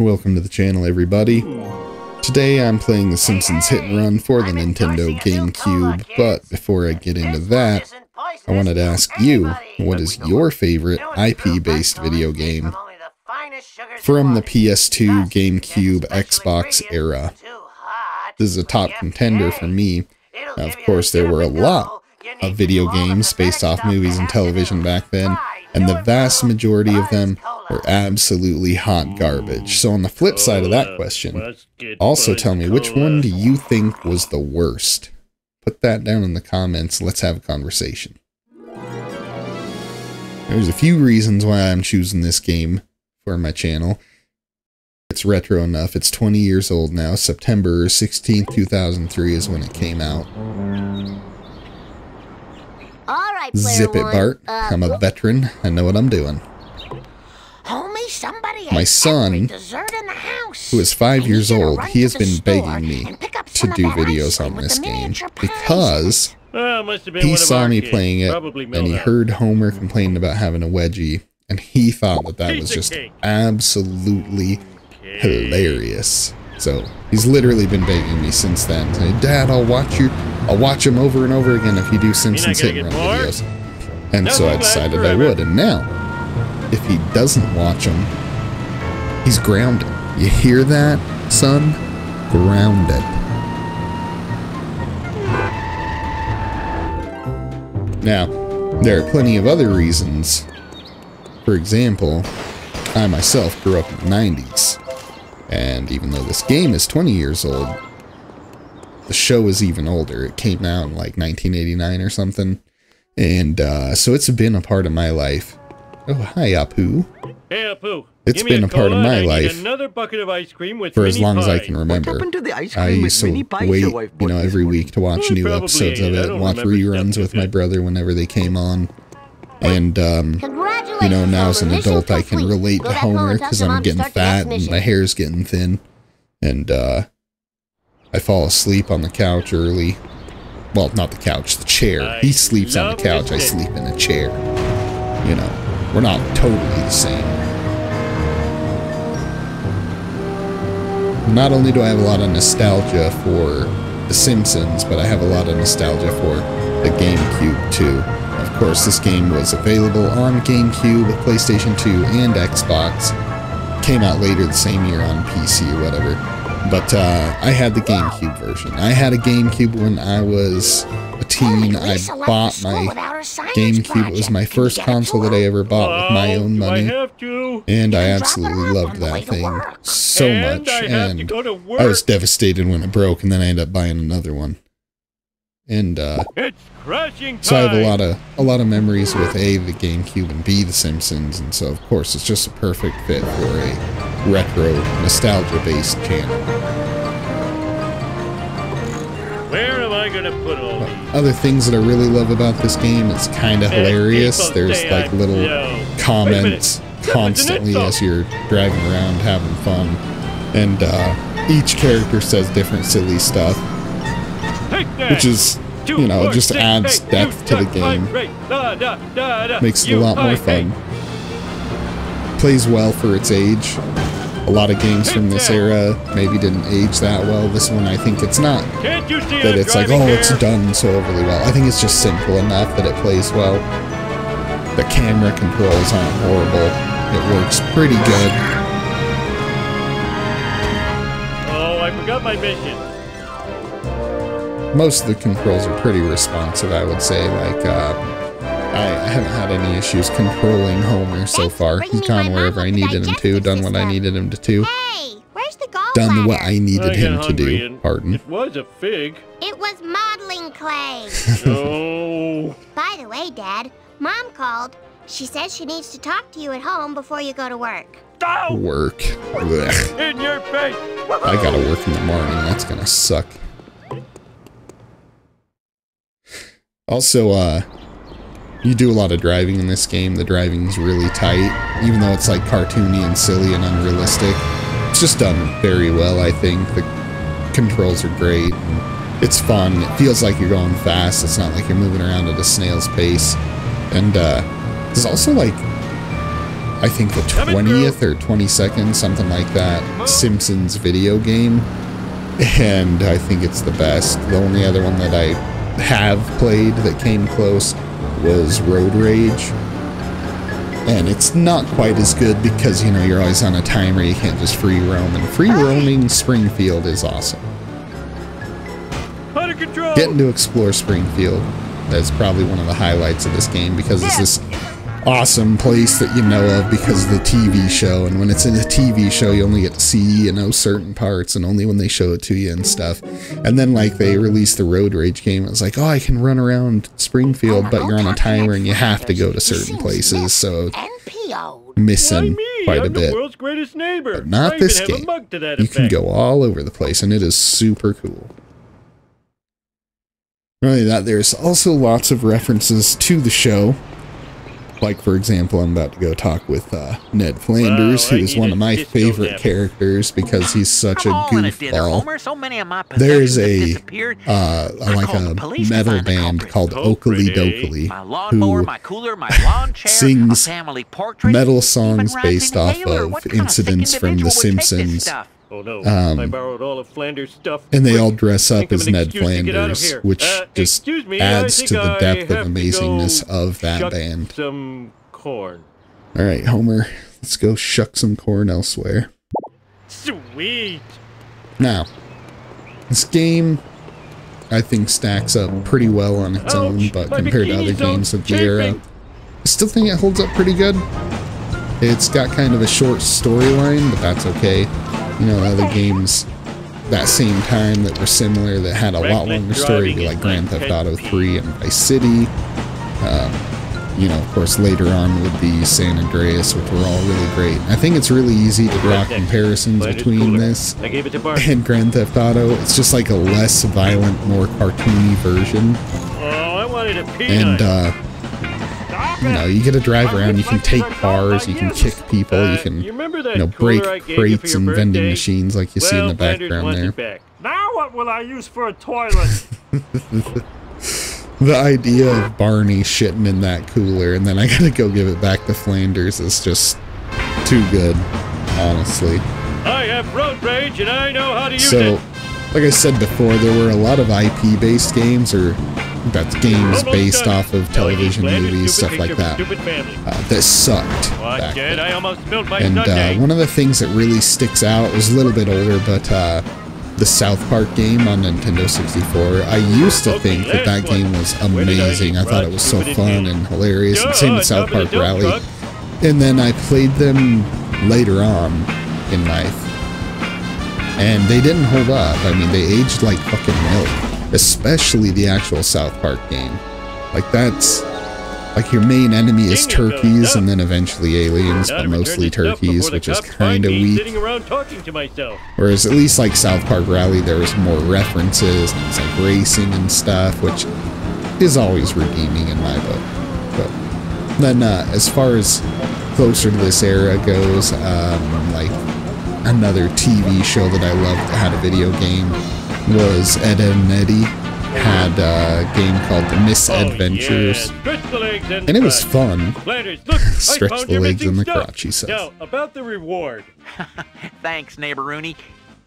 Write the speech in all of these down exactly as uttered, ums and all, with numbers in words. Welcome to the channel, everybody. Today I'm playing The Simpsons Hit and Run for the Nintendo GameCube, but before I get into that, I wanted to ask you, what is your favorite I P-based video game from the P S two, GameCube, Xbox era? This is a top contender for me. Now, of course, there were a lot of video games based off movies and television back then, and the vast majority of them were absolutely hot garbage. So on the flip side of that question, also tell me, which one do you think was the worst? Put that down in the comments. Let's have a conversation. There's a few reasons why I'm choosing this game for my channel. It's retro enough. It's twenty years old now. September sixteenth, two thousand three is when it came out. All right, Zip it, Bart. Uh, I'm a veteran. I know what I'm doing. Homie, somebody my son, in the house. Who is five years old, he has been begging me to do videos on this game because oh, must have been he saw me kids. playing it Probably and he out. heard Homer complaining about having a wedgie, and he thought that that Piece was just cake. absolutely cake. hilarious. So he's literally been begging me since then. Saying, Dad, I'll watch you. I'll watch him over and over again if you do Simpsons Hit and Run videos. And Nothing so I decided I would. And now. If he doesn't watch him, he's grounded. You hear that, son? Grounded. Now, there are plenty of other reasons. For example, I myself grew up in the nineties. And even though this game is twenty years old, the show is even older. It came out in like nineteen eighty-nine or something. And uh, so it's been a part of my life. Oh, hi, Apu. Hey, Apu. It's been a, a part of my life another bucket of ice cream with for as long pie. as I can remember. What happened to the ice cream I used to wait, you know, every week to watch new episodes ate. of it, watch reruns with my brother whenever they came on. And, um, you know, now as an adult, I can relate to Homer because I'm getting fat and my hair's getting thin. And, uh, I fall asleep on the couch early. Well, not the couch, the chair. He sleeps on the couch, I sleep in a chair. You know. We're not totally the same. Not only do I have a lot of nostalgia for The Simpsons, but I have a lot of nostalgia for the GameCube too. Of course, this game was available on GameCube, PlayStation two, and Xbox. Came out later the same year on P C or whatever. But uh, I had the GameCube version. I had a GameCube when I was a teen. I bought my GameCube. It was my first console that I ever bought with my own money, and I absolutely loved that thing so much, and I was devastated when it broke, and then I ended up buying another one. And uh, so I have a lot of a lot of memories with A, the GameCube, and B, the Simpsons, and so of course it's just a perfect fit for a retro, nostalgia-based channel. Where am I gonna put all these? Other things that I really love about this game, it's kind of hilarious. There's like little no. comments constantly as you're driving around having fun. And uh, each character says different silly stuff, which is, you know, just adds depth to the game. Makes it a lot more fun. Plays well for its age. A lot of games from this era maybe didn't age that well. This one, I think it's not that it's like, oh, it's done so overly well. I think it's just simple enough that it plays well. The camera controls aren't horrible. It works pretty good. Oh, I forgot my mission. Most of the controls are pretty responsive, I would say. Like, uh... I haven't had any issues controlling Homer so far. He's gone wherever I needed him to, done what I needed him to do. Hey, where's the golf done ladder? what I needed I him to do. Pardon. It was a fig. It was modeling clay. Oh. By the way, Dad, Mom called. She says she needs to talk to you at home before you go to work. Oh. Work. Blech. In your face. I gotta work in the morning. That's gonna suck. Also, uh... you do a lot of driving in this game. The driving's really tight, even though it's like cartoony and silly and unrealistic. It's just done very well, I think. The controls are great. And it's fun. It feels like you're going fast. It's not like you're moving around at a snail's pace. And uh, there's also like, I think the twentieth or twenty-second, something like that, Simpsons video game. And I think it's the best. The only other one that I have played that came close was Road Rage. And it's not quite as good because, you know, you're always on a timer, you can't just free roam. And free roaming Springfield is awesome. Under control. Getting to explore Springfield, that's probably one of the highlights of this game, because it's this awesome place that you know of because of the T V show. And when it's in a T V show, you only get to see, you know, certain parts, and only when they show it to you and stuff. And then, like, they released the Road Rage game. It was like, oh, I can run around Springfield, but you're on a timer and you have to go to certain places. So missing quite a bit. But not this game. You can go all over the place, and it is super cool. Really, that there's also lots of references to the show. Like, for example, I'm about to go talk with uh, Ned Flanders, wow, who is one of my favorite characters because he's such I'm a goofball. So there is a, uh, like a metal band called Oakley Dokley, who sings metal songs based off of incidents from The Simpsons. Oh, no. um, I borrowed all of Flanders' stuff. And they all dress up as Ned Flanders, which uh, just me, adds to the depth of amazingness of that band. Some corn. All right, Homer, let's go shuck some corn elsewhere. Sweet. Now, this game, I think, stacks up pretty well on its Ouch, own, but compared to other games of the era, I still think it holds up pretty good. It's got kind of a short storyline, but that's okay. You know, other games that same time that were similar that had a lot longer story, like Grand Theft Auto three and Vice City. Um, you know, of course, later on would be San Andreas, which were all really great. I think it's really easy to draw comparisons between this and Grand Theft Auto. It's just like a less violent, more cartoony version. And, uh... you know, you get to drive around, you can take cars, you can kick people, you can, you know, break crates and vending machines like you see in the background there. Now what will I use for a toilet? The idea of Barney shitting in that cooler and then I gotta go give it back to Flanders is just too good, honestly. I have road rage and I know how to use it. So, like I said before, there were a lot of I P-based games, or that's games based off of television, movies, stuff like that, uh, that sucked back then. And uh, one of the things that really sticks out, was a little bit older, but uh, the South Park game on Nintendo sixty-four, I used to think that that game was amazing. I thought it was so fun and hilarious, and same with South Park Rally. And then I played them later on in life, and they didn't hold up. I mean, they aged like fucking milk, especially the actual South Park game. Like, that's, like, your main enemy is turkeys, and then eventually aliens, but mostly turkeys, which is kind of weak. Whereas at least, like, South Park Rally, there was more references, and it's like racing and stuff, which is always redeeming in my book. But then, uh, as far as closer to this era goes, um, like, another T V show that I loved that had a video game was Ed, Edd n Eddy had a game called The Misadventures, oh, yeah. and, and it was fun. Flanders, look, stretch the legs and the crotch, he says. Now, about the reward. Thanks, neighbor Rooney.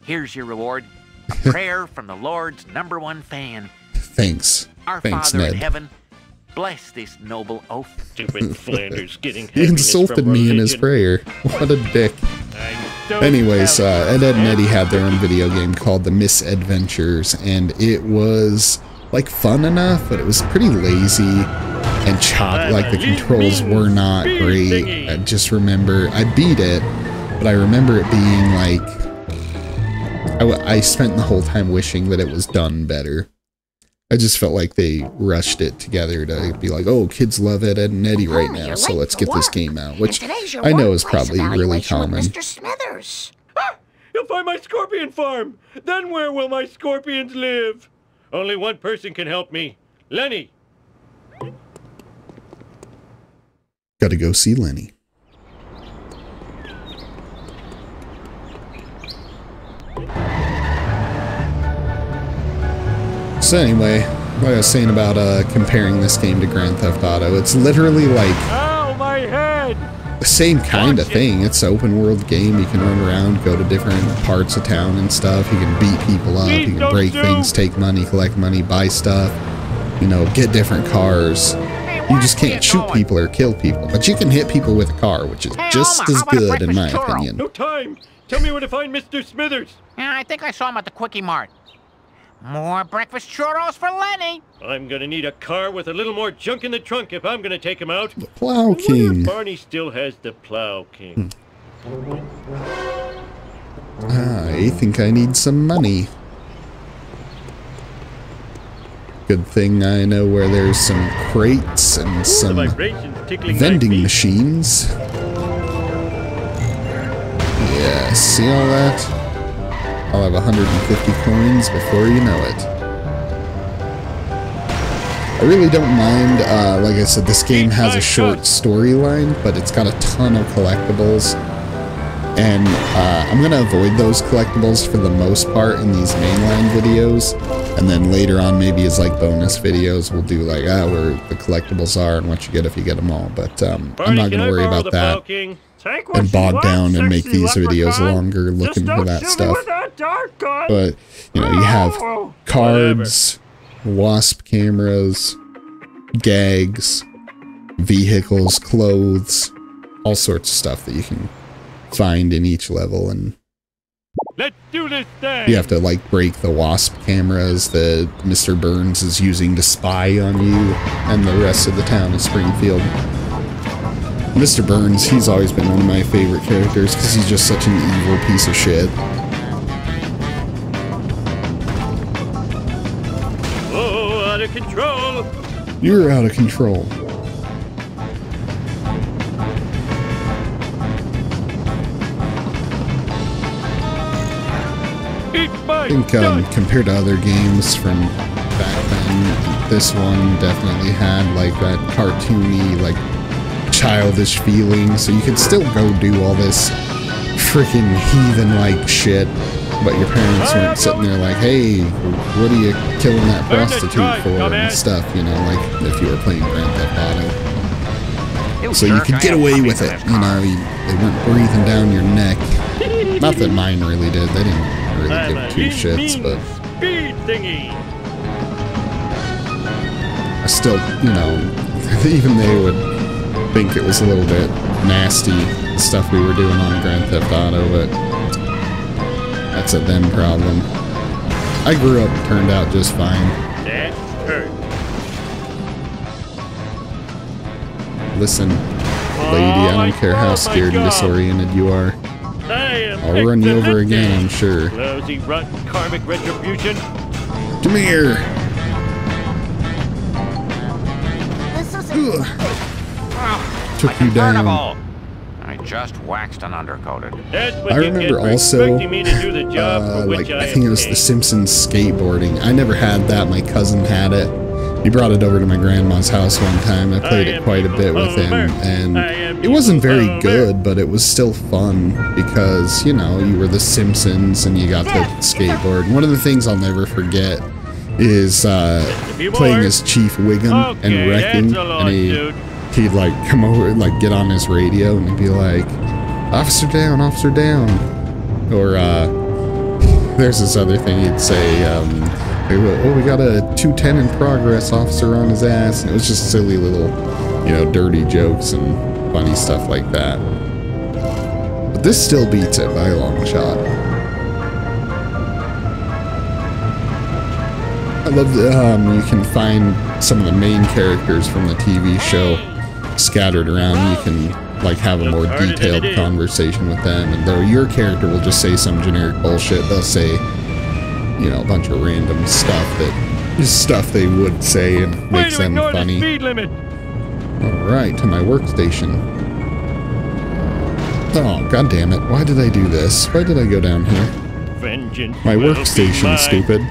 Here's your reward. A prayer from the Lord's number one fan. Thanks. Our Thanks, Father Ned. in heaven, bless this noble oaf. Stupid Flanders getting He insulted me in his prayer. What a dick. Anyways, uh, Ed, Edd n Eddy had their own video game called The Misadventures, and it was, like, fun enough, but it was pretty lazy and chopped. Like, the controls were not great. I just remember, I beat it, but I remember it being, like, I, I spent the whole time wishing that it was done better. I just felt like they rushed it together to be like, oh, kids love Ed, Edd n Eddy right now, so let's get this game out, which I know is probably really common. Ah, you'll find my scorpion farm! Then where will my scorpions live? Only one person can help me. Lenny! Gotta go see Lenny. So anyway, what I was saying about uh, comparing this game to Grand Theft Auto, it's literally like... Ow, my head! same kind of thing. It's an open world game. You can run around, go to different parts of town and stuff. You can beat people up. You can break things, take money, collect money, buy stuff. You know, get different cars. You just can't shoot people or kill people, but you can hit people with a car, which is just as good in my opinion. No time. Tell me where to find Mister Smithers. Yeah, I think I saw him at the Quickie Mart. More breakfast churros for Lenny. I'm gonna need a car with a little more junk in the trunk if I'm gonna take him out. The Plow King. Barney still has the Plow King. Hmm. I think I need some money. Good thing I know where there's some crates and some vending machines. Yeah, see all that? I'll have one hundred fifty coins before you know it. I really don't mind, uh, like I said, this game has a short storyline, but it's got a ton of collectibles. And uh, I'm going to avoid those collectibles for the most part in these mainline videos. And then later on, maybe as like bonus videos, we'll do like ah, where the collectibles are and what you get if you get them all. But um, Barney, I'm not going to worry about that and bog down and make these videos longer looking for that stuff. But, you know, you have cards, wasp cameras, gags, vehicles, clothes, all sorts of stuff that you can find in each level. And let's do this thing. You have to like break the wasp cameras that Mister Burns is using to spy on you and the rest of the town of Springfield. Mister Burns, he's always been one of my favorite characters because he's just such an evil piece of shit. Whoa, out of control! You're out of control. I think um, compared to other games from back then, this one definitely had like that cartoony, like childish feeling. So you could still go do all this freaking heathen-like shit, but your parents weren't sitting there like, "Hey, what are you killing that prostitute for?" and stuff. You know, like if you were playing Grand Theft Auto, so you could get away with it. You know, you, they weren't breathing down your neck. Not that mine really did. They didn't really give two shits, but I still, you know, even they would think it was a little bit nasty, the stuff we were doing on Grand Theft Auto, but that's a them problem. I grew up and turned out just fine. That hurt. Listen, lady, I don't care how scared and disoriented you are. I'll run you over again, I'm sure. Lousy, rotten, karmic retribution. Come here. This is oh, took you down. I just waxed and undercoated. I remember also, me to do the job uh, for which like I, I think it was paid. The Simpsons skateboarding. I never had that. My cousin had it. He brought it over to my grandma's house one time. I played it quite a bit with him, and it wasn't very good, but it was still fun because, you know, you were the Simpsons and you got to skateboard. One of the things I'll never forget is uh, playing as Chief Wiggum and wrecking, and he, he'd like come over and like get on his radio and he'd be like, "Officer down, officer down," or uh, there's this other thing he'd say. Um, Oh, we got a two ten in progress, officer on his ass. And it was just silly little, you know, dirty jokes and funny stuff like that. But this still beats it by a long shot. I love that um, you can find some of the main characters from the T V show scattered around. You can, like, have a more detailed conversation with them. And though your character will just say some generic bullshit, they'll say, you know, a bunch of random stuff that is stuff they would say and makes them funny. Alright, to my workstation. Oh, god damn it. Why did I do this? Why did I go down here? Vengeance my workstation, stupid.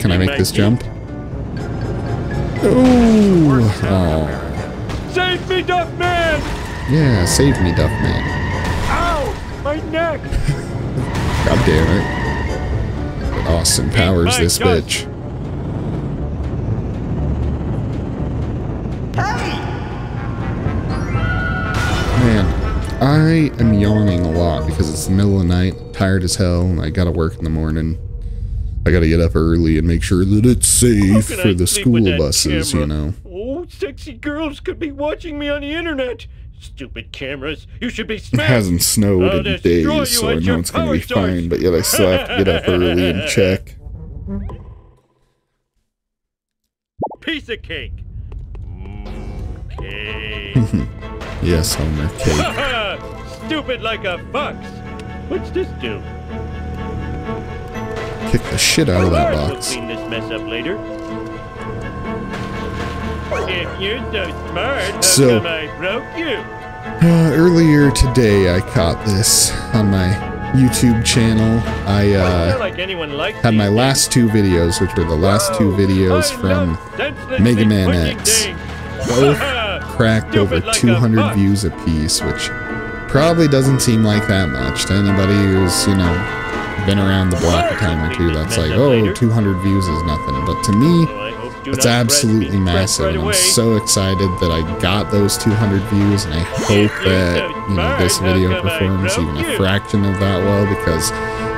Can I make this jump? Oh, oh. Save me, Duff Man! Yeah, save me, Duff Man. Ow! My neck! God damn it. Austin Powers this bitch. Hey! I am yawning a lot because it's the middle of the night, tired as hell, and I gotta work in the morning. I gotta get up early and make sure that it's safe for I the school buses, camera? You know. Oh, sexy girls could be watching me on the internet. Stupid cameras, you should be smashed. It hasn't snowed in days, so I know it's gonna be fine, but yet I still have to get up early and check. Piece of cake. Okay. Yes, Homer, cake. Stupid like a fox. What's this do? Kick the shit out of that box. We'll clean this mess up later. If you're so smart, how so, come I broke you? Uh, earlier today, I caught this on my YouTube channel. I uh, like had my last two videos, which were the last two videos from Mega Man X. Both cracked over two hundred views apiece, which probably doesn't seem like that much to anybody who's, you know, been around the block a time or two. That's like, oh, two hundred views is nothing. But to me, it's absolutely massive, and I'm so excited that I got those two hundred views, and I hope that, you know, this video performs even a fraction of that well, because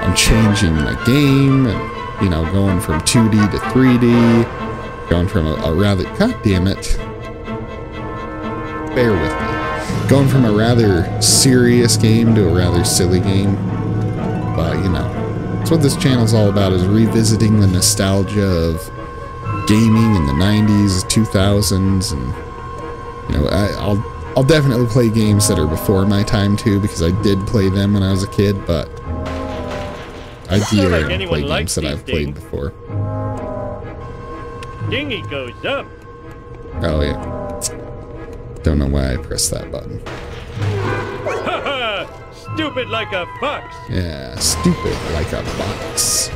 I'm changing my game, and, you know, going from two D to three D, going from a, a rather, god damn it, bear with me, going from a rather serious game to a rather silly game. But, you know, that's what this channel's all about, is revisiting the nostalgia of gaming in the nineties, two thousands, and, you know, I, I'll I'll definitely play games that are before my time too, because I did play them when I was a kid, but I do like play games that I've played before. Dingy goes up. Oh yeah. Don't know why I pressed that button. Stupid like a fox. Yeah, stupid like a fox.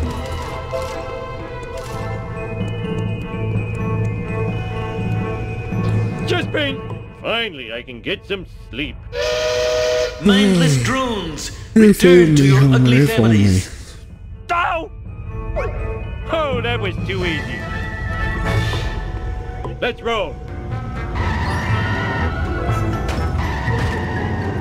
Just paint. Finally, I can get some sleep. Mindless drones, return to your ugly families. Ow! Oh, that was too easy. Let's roll.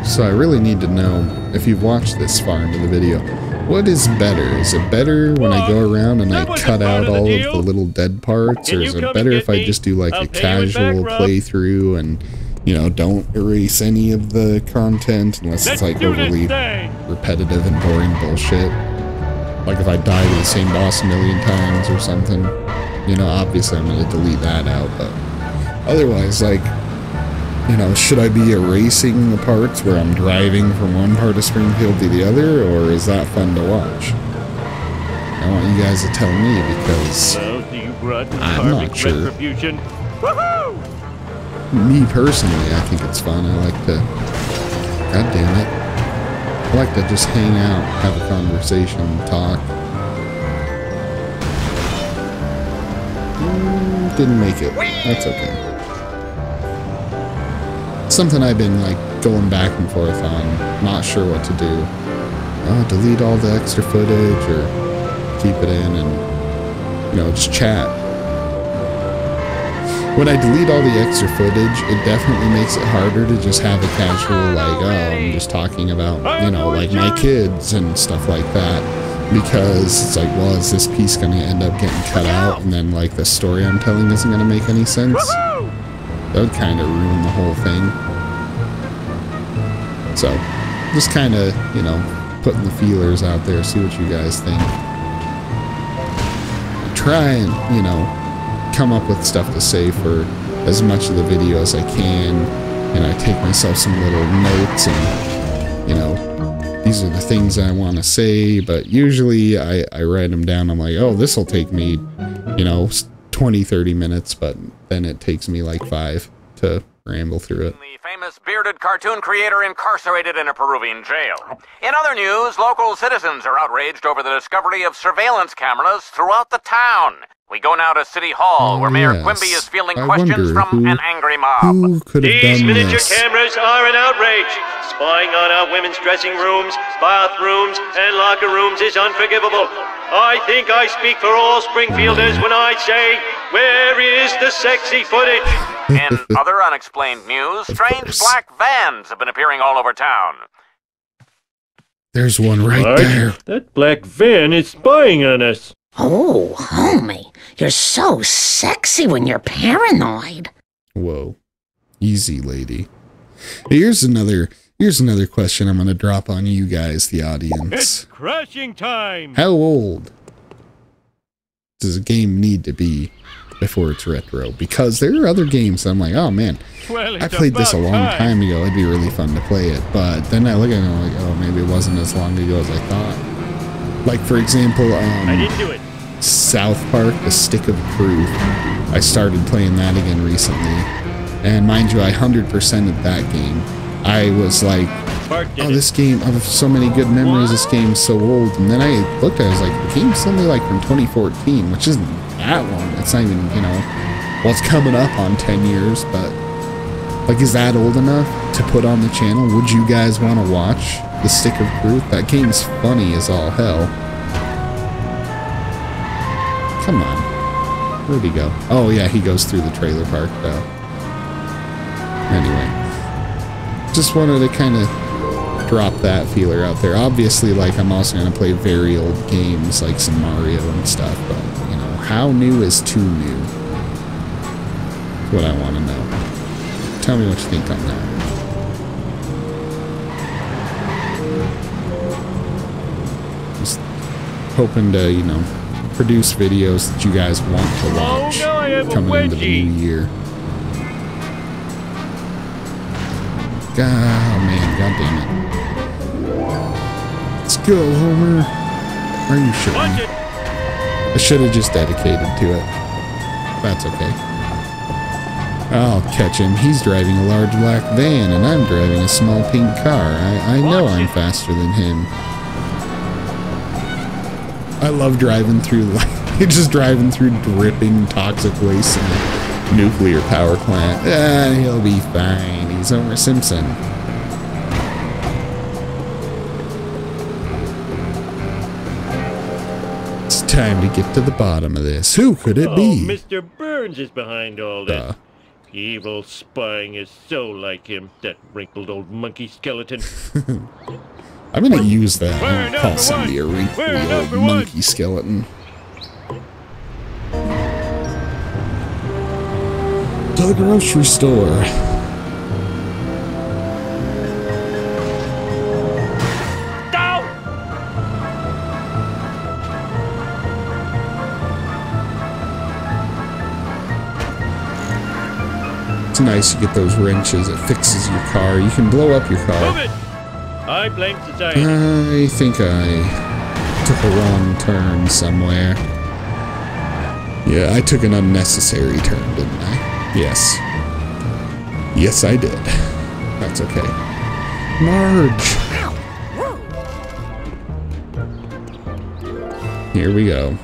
So I really need to know, if you've watched this far into the video, what is better? Is it better when I go around and I cut out all of the little dead parts, or is it better if I just do like a casual playthrough and, you know, don't erase any of the content unless it's like overly repetitive and boring bullshit? Like if I die to the same boss a million times or something, you know, obviously I'm going to delete that out, but otherwise, like, you know, should I be erasing the parts where I'm driving from one part of Springfield to the other, or is that fun to watch? I want you guys to tell me, because I'm not sure. Me personally, I think it's fun. I like to, god damn it, I like to just hang out, have a conversation, talk. Mm, didn't make it. That's okay. Something I've been like going back and forth on, not sure what to do. Oh, delete all the extra footage or keep it in and, you know, just chat. When I delete all the extra footage, it definitely makes it harder to just have a casual like, oh, I'm just talking about, you know, like my kids and stuff like that, because it's like, well, is this piece going to end up getting cut out, and then like the story I'm telling isn't going to make any sense? That would kind of ruin the whole thing. So, just kind of, you know, putting the feelers out there, see what you guys think. Try and, you know, come up with stuff to say for as much of the video as I can. And I take myself some little notes and, you know, these are the things I want to say. But usually I, I write them down. I'm like, oh, this will take me, you know, twenty, thirty minutes, but then it takes me like five to ramble through it. The famous bearded cartoon creator incarcerated in a Peruvian jail. In other news, local citizens are outraged over the discovery of surveillance cameras throughout the town. We go now to City Hall, oh, where Mayor yes. Quimby is fielding I questions from who, an angry mob. Who could have These done miniature this? cameras are an outrage. Spying on our women's dressing rooms, bathrooms, and locker rooms is unforgivable. I think I speak for all Springfielders when I say, where is the sexy footage? In other unexplained news, strange black vans have been appearing all over town. There's one right Marge, there. That black van is spying on us. Oh, homie, you're so sexy when you're paranoid. Whoa. Easy, lady. Here's another here's another question I'm gonna drop on you guys, the audience. It's crashing time! How old does a game need to be before it's retro? Because there are other games that I'm like, oh man, well, I played this a long time. time ago, it'd be really fun to play it, but then I look at it and I'm like, oh, maybe it wasn't as long ago as I thought. Like, for example, um I didn't do it. South Park, The Stick of Truth. I started playing that again recently. And mind you, I one hundred percented that game. I was like, oh, this game, I have so many good memories, this game's so old. And then I looked at it, I was like, the game's suddenly like from twenty fourteen, which isn't that long. It's not even, you know, well, it's coming up on ten years, but like, is that old enough to put on the channel? Would you guys want to watch The Stick of Truth? That game's funny as all hell. Come on. Where'd he go? Oh, yeah, he goes through the trailer park, though. Anyway. Just wanted to kind of drop that feeler out there. Obviously, like, I'm also going to play very old games, like some Mario and stuff, but, you know, how new is too new? That's what I want to know. Tell me what you think on that. Just hoping to, you know, produce videos that you guys want to watch oh, no, coming into the new year. God, oh man, god damn it. Let's go, Homer. Are you sure? I should have just dedicated to it. That's okay. I'll catch him. He's driving a large black van, and I'm driving a small pink car. I, I know I'm faster than him. I love driving through, like, just driving through dripping toxic waste and a nuclear power plant. Ah, he'll be fine. He's Homer Simpson. It's time to get to the bottom of this. Who could it be? Oh, Mister Burns is behind all that. Uh, Evil spying is so like him, that wrinkled old monkey skeleton. I'm going to use that. I'll call somebody a wrinkled monkey skeleton. The grocery store. Go! It's nice to get those wrenches. It fixes your car. You can blow up your car. Move it. I blame society. I think I took a wrong turn somewhere. Yeah, I took an unnecessary turn, didn't I? Yes. Yes, I did. That's okay. Marge! Here we go.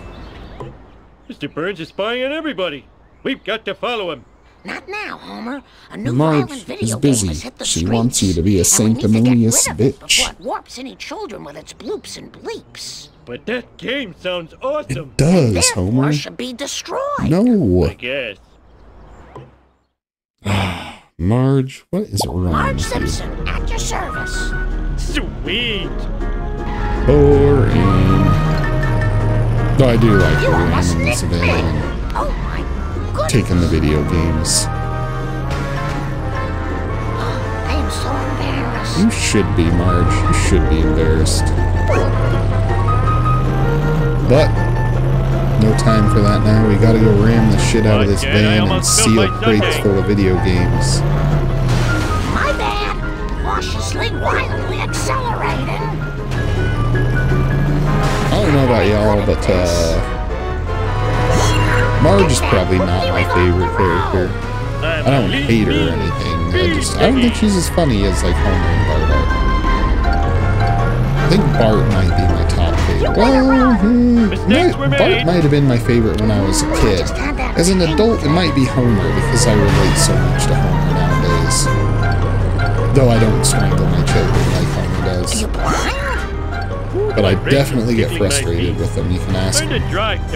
Mister Burns is spying on everybody. We've got to follow him. Not now, Homer. A new Marge video is busy. Game has hit the she streets, wants you to be a sanctimonious bitch. Before it warps any children with its bloops and bleeps. But that game sounds awesome. It does, Homer. Should be destroyed. No. I guess. Marge, what is wrong? Marge Simpson, at your service. Sweet. Boring. Oh, I do like you boring. Available. Oh my God. Taking the video games. I am so embarrassed. You should be, Marge. You should be embarrassed. But no time for that now. We gotta go ram the shit out of this van and seal crates full of video games. My bad. Cautiously, wildly accelerating. I don't know about y'all, but uh. Marge is probably not my favorite character. I don't hate her or anything. I just I don't think she's as funny as like Homer and Bart are. I think Bart might be my top favorite. Well, hmm, Bart might have been my favorite when I was a kid. As an adult, it might be Homer because I relate so much to Homer nowadays. Though I don't strangle my children like Homer does. but I definitely get frustrated with them. You can ask me. I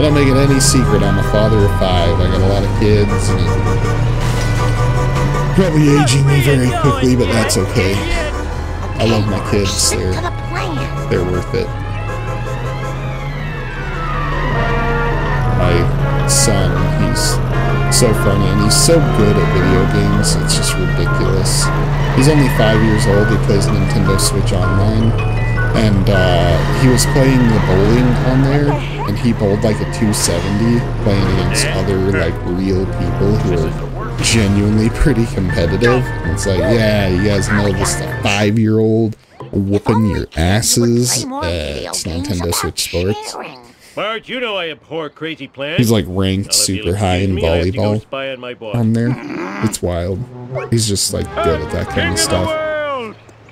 don't make it any secret. I'm a father of five. I got a lot of kids. And probably aging me very quickly, but that's okay. I love my kids. They're, they're worth it. My son, he's so funny, and he's so good at video games, it's just ridiculous. He's only five years old, he plays Nintendo Switch Online, and uh, he was playing the bowling on there, and he bowled like a two seventy, playing against other, like, real people who are genuinely pretty competitive. And it's like, yeah, you guys know just a five-year-old whooping your asses at Nintendo Switch Sports. Bart, you know I abhor crazy plans. He's like ranked super high in volleyball on there. It's wild. He's just like good at that kind of stuff.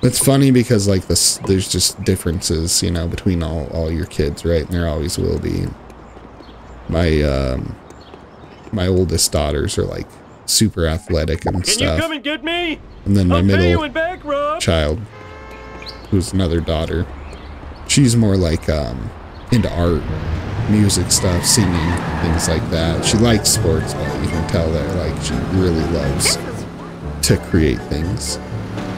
It's funny because like this, there's just differences, you know, between all all your kids, right? And there always will be. My um, my oldest daughters are like super athletic and stuff. Can you come and get me? And then my middle child, who's another daughter, she's more like um. into art, music stuff, singing, things like that. She likes sports, but you can tell that like she really loves to create things.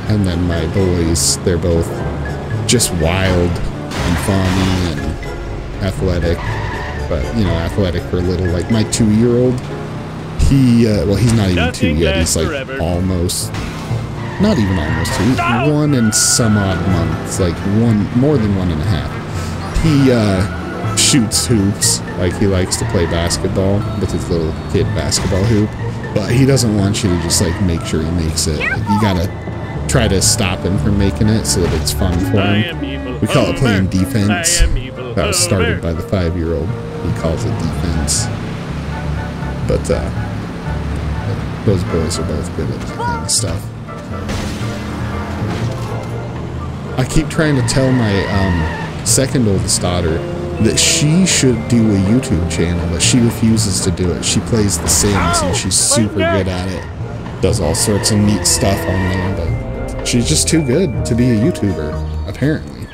And then my boys, they're both just wild and funny and athletic, but you know, athletic for little. Like my two-year-old, he uh, well, he's not even two yet. He's like almost, not even almost two. He's one and some odd months, like one more than one and a half. He uh, shoots hoops, like he likes to play basketball with his little kid basketball hoop, but he doesn't want you to just like make sure he makes it. Like, you gotta try to stop him from making it so that it's fun for him. We call it playing defense. That was started by the five-year-old. He calls it defense. But uh, those boys are both good at that kind of stuff. I keep trying to tell my um, second oldest daughter that she should do a YouTube channel, but she refuses to do it. She plays The Sims and she's super good at it. Does all sorts of neat stuff on there, but she's just too good to be a YouTuber, apparently.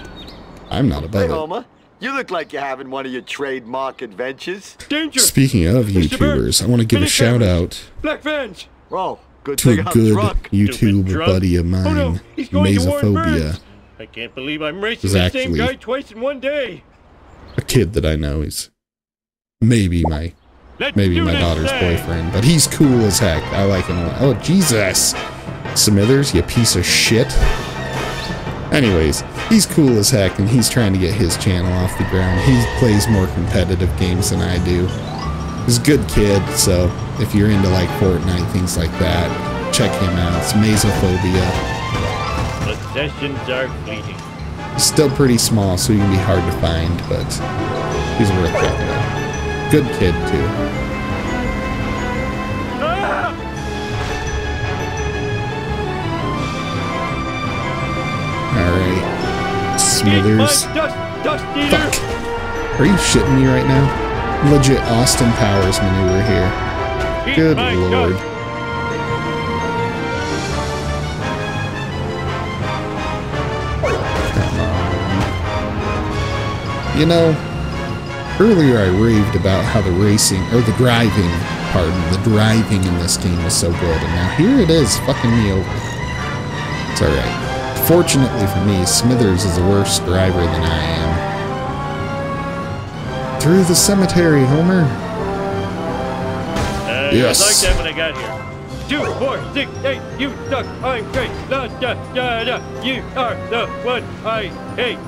I'm not above it. Hey, Homer, you look like you're having one of your trademark adventures. Danger. Speaking of YouTubers, I want to give a shout out to a good YouTube buddy of mine, Mazophobia. I can't believe I'm racing the same guy twice in one day. A kid that I know is maybe my maybe my daughter's boyfriend, but he's cool as heck. I like him a lot. Oh Jesus, Smithers, you piece of shit. Anyways, he's cool as heck, and he's trying to get his channel off the ground. He plays more competitive games than I do. He's a good kid, so if you're into like Fortnite, things like that, check him out. It's Mazophobia. Possessions are fleeting. He's still pretty small, so he can be hard to find, but he's worth checking out. Good kid, too. Ah! Alright. Smithers. Fuck. Are you shitting me right now? Legit Austin Powers maneuver here. Good lord. You know, earlier I raved about how the racing, or the driving, pardon, the driving in this game was so good, and now here it is, fucking me over. It's alright. Fortunately for me, Smithers is a worse driver than I am. Through the cemetery, Homer. Uh, yes. I like that when I got here. Two, four, six, eight, you suck, I'm great, da, da, da, da, you are the one I hate.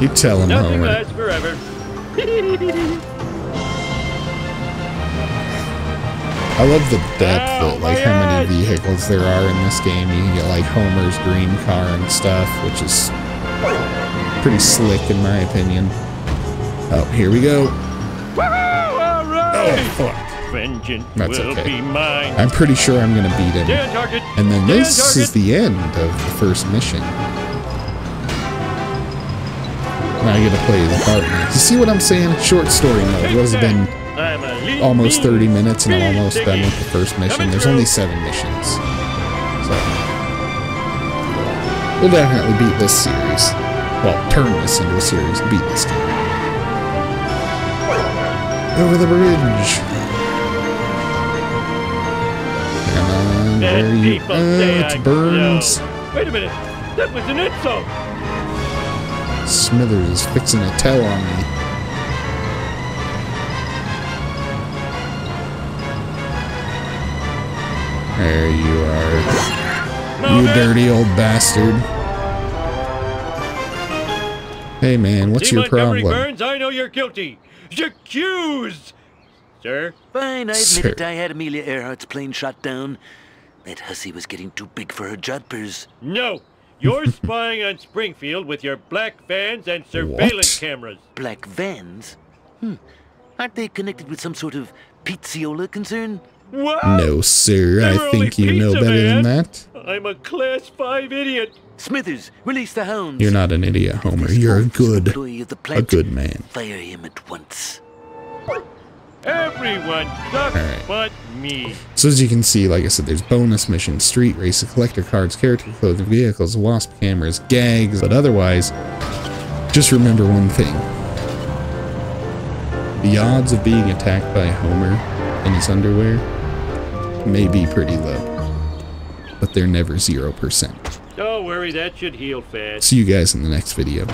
You tell him, Homer. Nothing lasts forever. I love the depth of like how many vehicles there are in this game. You can get like Homer's dream car and stuff, which is pretty slick in my opinion. Oh, here we go. Oh, fuck. That's okay. I'm pretty sure I'm gonna beat him. And then this is the end of the first mission. Now I get to play as Bart. You see what I'm saying? Short story mode. It has been almost thirty minutes and I'm almost done with the first mission. There's only seven missions. So we'll definitely beat this series. Well, turn this into a Series B listing. Over the bridge. Come on, where you at, uh, Burns? No. Wait a minute, that was an insult. Smithers is fixing a towel on me. There you are. No, you man. Dirty old bastard. Hey man, what's your problem? Burns, I know you're guilty. You're accused. Sir? Fine, I admit it. I had Amelia Earhart's plane shot down. That hussy was getting too big for her jodhpurs. No. You're spying on Springfield with your black vans and surveillance what? cameras. Black vans? Hmm. Aren't they connected with some sort of pizzola concern? What? No, sir. There I think you know better man. than that. I'm a class five idiot. Smithers, release the hounds. You're not an idiot, Homer. You're a good, a good man. Fire him at once. Everyone sucks right. but me. So as you can see, like I said, there's bonus missions, street races, collector cards, character clothing, vehicles, wasp cameras, gags. But otherwise, just remember one thing. The odds of being attacked by Homer in his underwear may be pretty low, but they're never zero percent. Don't worry, that should heal fast. See you guys in the next video.